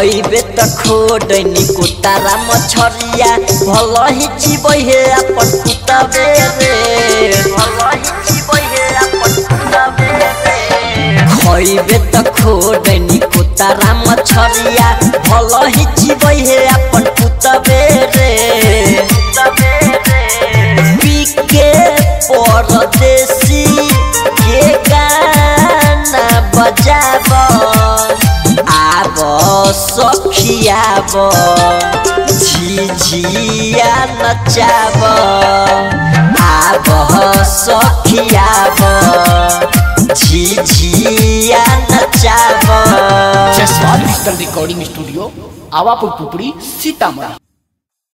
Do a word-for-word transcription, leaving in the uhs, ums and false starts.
अबे त खोडनी कुतारा मछरिया भल ही जीवे हे अपन कुताबे रे भल ही जीवे हे अपन कुताबे रे अबे त खोडनी कुतारा मछरिया भल ही जीवे हे अपन कुताबे रे कुताबे रे पी के परदेसी के गाना बजाब आवा सखी झिझिया नचावा आवा सखी झिझिया नचावा रिकॉर्डिंग स्टूडियो आवापुर पुपुली सीतामढ़ी।